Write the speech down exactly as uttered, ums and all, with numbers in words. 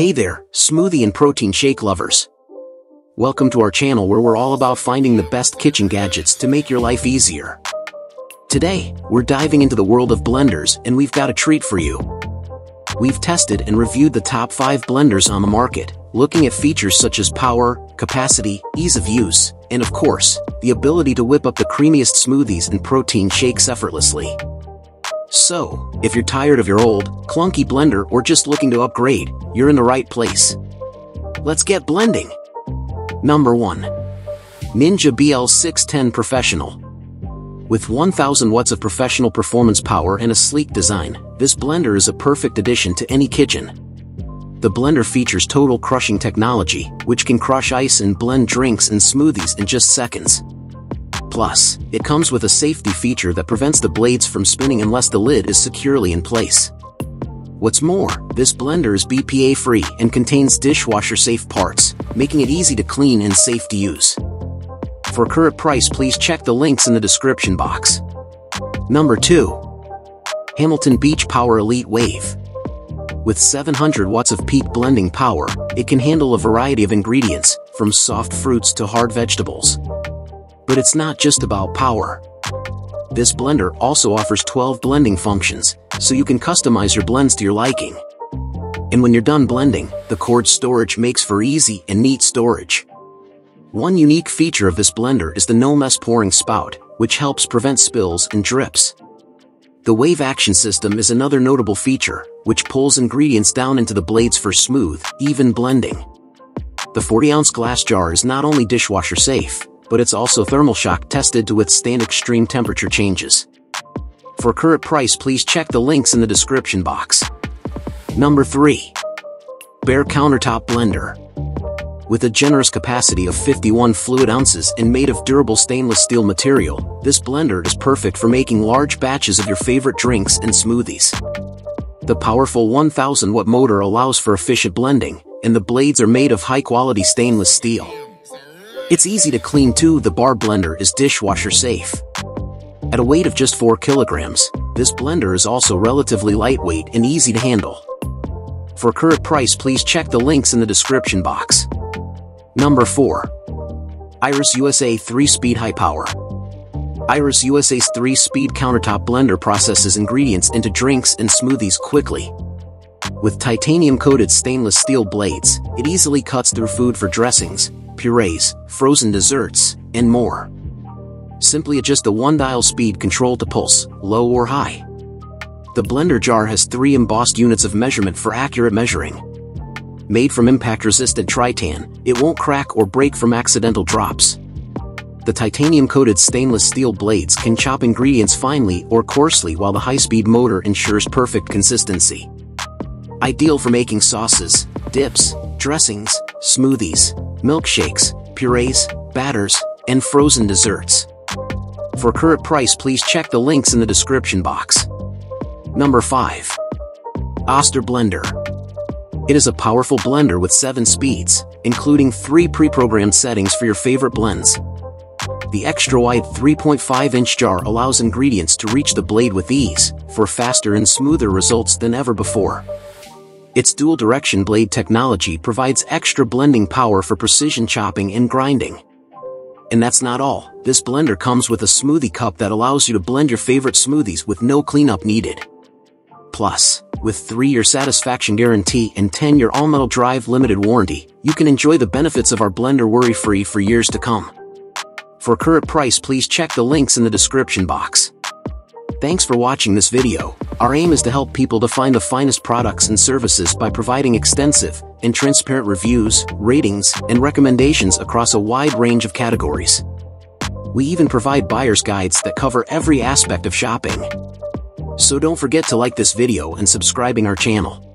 Hey there, smoothie and protein shake lovers. Welcome to our channel where we're all about finding the best kitchen gadgets to make your life easier. Today, we're diving into the world of blenders and we've got a treat for you. We've tested and reviewed the top five blenders on the market, looking at features such as power, capacity, ease of use, and of course, the ability to whip up the creamiest smoothies and protein shakes effortlessly. So, if you're tired of your old, clunky blender or just looking to upgrade, you're in the right place. Let's get blending! Number one. Ninja B L six ten Professional. With one thousand watts of professional performance power and a sleek design, this blender is a perfect addition to any kitchen. The blender features total crushing technology, which can crush ice and blend drinks and smoothies in just seconds. Plus, it comes with a safety feature that prevents the blades from spinning unless the lid is securely in place. What's more, this blender is B P A-free and contains dishwasher-safe parts, making it easy to clean and safe to use. For current price, please check the links in the description box. Number two. Hamilton Beach Power Elite Wave. With seven hundred watts of peak blending power, it can handle a variety of ingredients, from soft fruits to hard vegetables. But it's not just about power. This blender also offers twelve blending functions, so you can customize your blends to your liking. And when you're done blending, the cord storage makes for easy and neat storage. One unique feature of this blender is the no-mess pouring spout, which helps prevent spills and drips. The wave action system is another notable feature, which pulls ingredients down into the blades for smooth, even blending. The forty ounce glass jar is not only dishwasher safe, but it's also thermal shock tested to withstand extreme temperature changes. For current price, please check the links in the description box. Number three. Bear Countertop Blender. With a generous capacity of fifty-one fluid ounces and made of durable stainless steel material, this blender is perfect for making large batches of your favorite drinks and smoothies. The powerful one thousand watt motor allows for efficient blending, and the blades are made of high-quality stainless steel. It's easy to clean too. The bar blender is dishwasher safe. At a weight of just four kilograms, this blender is also relatively lightweight and easy to handle. For current price, please check the links in the description box. Number four. Iris U S A three speed High Power. Iris U S A's three speed countertop blender processes ingredients into drinks and smoothies quickly. With titanium-coated stainless steel blades, it easily cuts through food for dressings, purees, frozen desserts, and more. Simply adjust the one-dial speed control to pulse, low or high. The blender jar has three embossed units of measurement for accurate measuring. Made from impact-resistant Tritan, it won't crack or break from accidental drops. The titanium-coated stainless steel blades can chop ingredients finely or coarsely, while the high-speed motor ensures perfect consistency. Ideal for making sauces, dips, dressings, smoothies, milkshakes, purees, batters, and frozen desserts. For current price, please check the links in the description box. Number five. Oster Blender. It is a powerful blender with seven speeds, including three pre-programmed settings for your favorite blends. The extra-wide three point five inch jar allows ingredients to reach the blade with ease, for faster and smoother results than ever before. Its dual-direction blade technology provides extra blending power for precision chopping and grinding. And that's not all. This blender comes with a smoothie cup that allows you to blend your favorite smoothies with no cleanup needed. Plus, with three year satisfaction guarantee and ten year all-metal drive limited warranty, you can enjoy the benefits of our blender worry-free for years to come. For current price, please check the links in the description box. Thanks for watching this video. Our aim is to help people to find the finest products and services by providing extensive and transparent reviews, ratings, and recommendations across a wide range of categories. We even provide buyer's guides that cover every aspect of shopping. So don't forget to like this video and subscribing our channel.